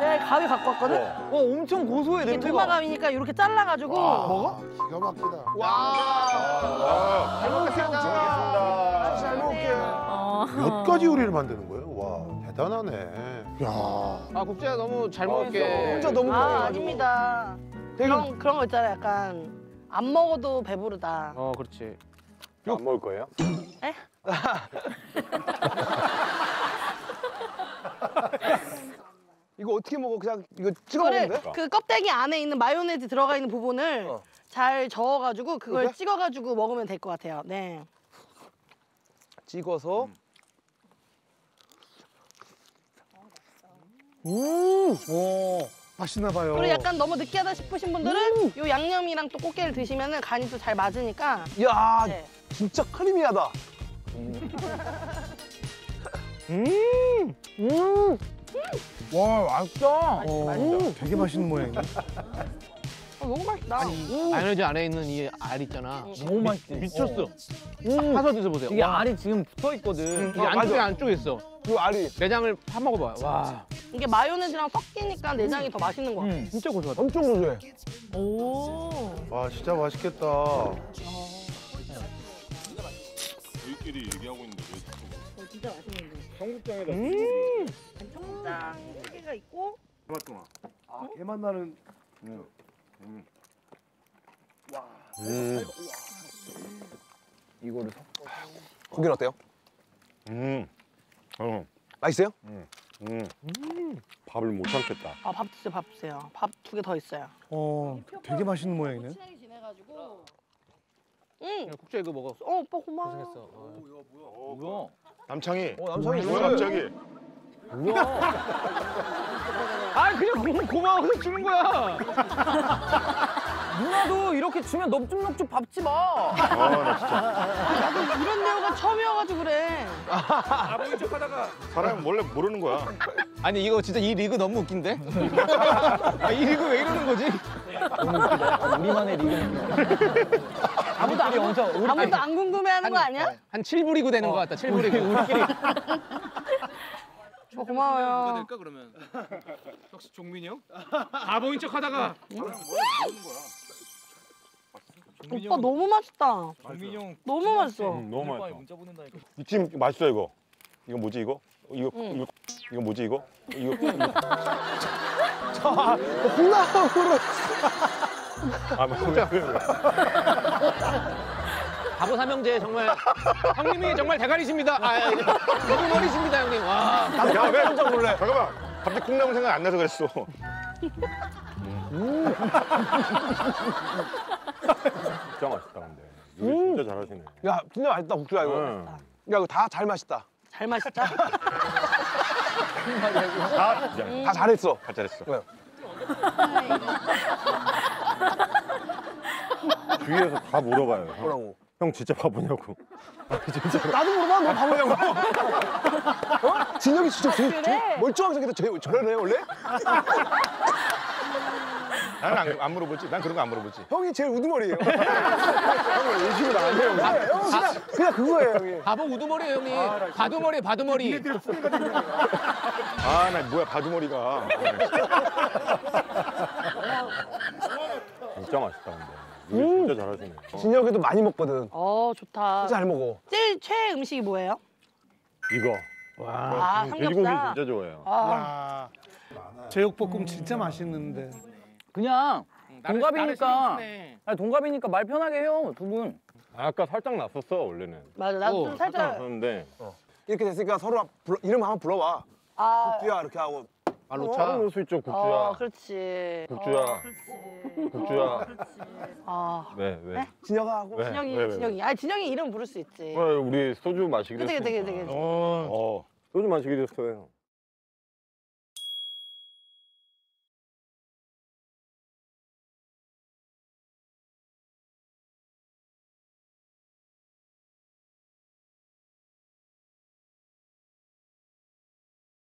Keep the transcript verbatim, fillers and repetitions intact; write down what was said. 내가 가위 갖고 왔거든? 와, 와 엄청 고소해, 냄새가. 도마감이니까 이렇게 잘라가지고. 먹어? 기가 막히다. 와. 잘 먹겠습니다. 아, 잘 먹을게요. 어. 몇 가지 요리를 만드는 거예요? 와, 대단하네. 이야. 아, 국자야, 너무 잘 먹을게. 혼자 너무 먹어. 아, 아닙니다. 그런, 그런 거 있잖아, 약간. 안 먹어도 배부르다. 어, 그렇지. 이거 안 먹을 거예요? 에? 이거 어떻게 먹어? 그냥 이거 찍어 먹는 거야? 그 껍데기 안에 있는 마요네즈 들어가 있는 부분을 어. 잘 저어가지고 그걸 그래? 찍어가지고 먹으면 될 것 같아요. 네. 찍어서. 음. 오, 맛있나 봐요. 그리고 약간 너무 느끼하다 싶으신 분들은 이 음. 양념이랑 또 꽃게를 드시면은 간이 또 잘 맞으니까. 이야, 네. 진짜 크리미하다. 음. 음. 음. 음. 와, 맛있다. 맛있어, 맛있어. 오, 되게 맛있는 모양이네. 어, 너무 맛있다. 아니, 마요네즈 안에 있는 이 알 있잖아. 응. 너무 맛있지. 미쳤어. 음. 파서 드셔보세요. 이게 와. 알이 지금 붙어있거든. 응. 이게 어, 안쪽에 맞아. 안쪽에 있어. 그 알이. 내장을 파먹어봐요. 와. 이게 마요네즈랑 섞이니까 내장이 음. 더 맛있는 것 같아. 음. 진짜 고소하다. 엄청 고소해. 오. 와, 진짜 맛있겠다. 어. 저희끼리 얘기하고 있는데 왜 자꾸. 어, 진짜 맛있는데. 청국장에다. 음. 청국장 세 개가 있고. 개맛동아. 아, 개맛 나는. 음. 음. 와. 음. 이거를 섞어. 고기는 어때요? 음. 어. 맛있어요? 음. 음. 음. 밥을 못 참겠다. 아, 밥 드세요, 밥 드세요. 밥 두 개 더 있어요. 어. 되게 맛있는 모양이네. 친하게 지내가지고. 응. 국자 이거 먹어. 어, 오빠 고마워. 고생했어. 어. 오, 야, 뭐야? 어, 뭐야? 남창희. 어, 남창희. 뭐야, 갑자기? 뭐야? 아, 그냥 고마워서 주는 거야. 누나도 이렇게 주면 넙죽넙죽 밟지 마. 아, 나 진짜. 나도 이런 대우가 처음이어가지고 그래. 아, 모른 척하다가. 사람은 원래 모르는 거야. 아니, 이거 진짜 이 리그 너무 웃긴데? 아, 이 리그 왜 이러는 거지? 너무 웃기다. 우리만의 리그는. 아무도 안, 엄청, 우리, 아무도 안 궁금해하는 한, 거 아니야? 한 칠 부 리그 되는 어, 것 같다, 칠 부 리그. 우리끼리. 어, 고마워요. 누가 될까, 그러면? 역시 종민이 형? 다 보인 척 하다가. 오빠 너무 맛있다. 종민이 형. 너무 맛있어. 응, 너무 맛있어. 문자 보낸다니까. 지금 맛있어, 이거. 이거 뭐지, 이거? 이거, 응. 이거, 이거 뭐지, 이거? 이거. 자, 콩나물을. 아, 맞습니다. 바보 삼형제 정말 형님이 정말 대가리십니다. 아, 너무 머리십니다 형님. 와. 야, 왜 깜짝 놀래? 잠깐만. 갑자기 콩나물 생각 안 나서 그랬어. 음. 진짜 맛있다 근데. 요리 음. 진짜 잘하시네. 야, 진짜 맛있다 국수야 이거. 음. 야, 이거 다 잘 맛있다. 잘 맛있다. 다, 음. 다 잘했어. 다 잘했어. 네. 주위에서 다 물어봐요. 뭐라고? 형 진짜 바보냐고. 진짜. 나도 물어봐, 너 바보냐고. 어? 진혁이 진짜 저, 저, 멀쩡하게 생겼다. 저런 애 원래? 나는 안, 안 물어보지. 난 그런 거 안 물어보지. 형이 제일 우두머리예요. 형이 의심을 안 해요. 아, 형 그냥, 그냥 그거예요, 형이. 바보 우두머리예요, 형이. 아, 바두머리, 바두머리. 아, 나 뭐야, 바두머리가. 진짜 맛있다, 근데. 음. 진짜 잘하시네. 진혁이도 많이 먹거든. 어, 좋다. 진짜 잘 먹어. 제일 최애 음식이 뭐예요? 이거. 와, 아, 삼겹살. 돼지고기 진짜 좋아해요. 아. 와. 제육볶음 음. 진짜 맛있는데. 그냥 동갑이니까. 아니, 동갑이니까 말 편하게 해요, 두 분. 아, 아까 살짝 났었어, 원래는. 맞아, 나도 좀 살짝. 났었는데. 어. 이렇게 됐으니까 서로 불러, 이름 한번 불러봐. 아. 국주야, 이렇게 하고. 아, 로차? 어, 있죠, 국주야. 어, 그렇지. 국주야. 어, 그렇지. 국주야. 어, 그렇지. 아. 왜, 왜? 네? 진혁아 하고. 왜? 진혁이, 왜, 왜, 진혁이. 왜? 아, 진혁이 이름 부를 수 있지. 왜, 우리 소주 마시기로 했어. 되게, 되게, 되게. 어. 소주 마시기로 했어요.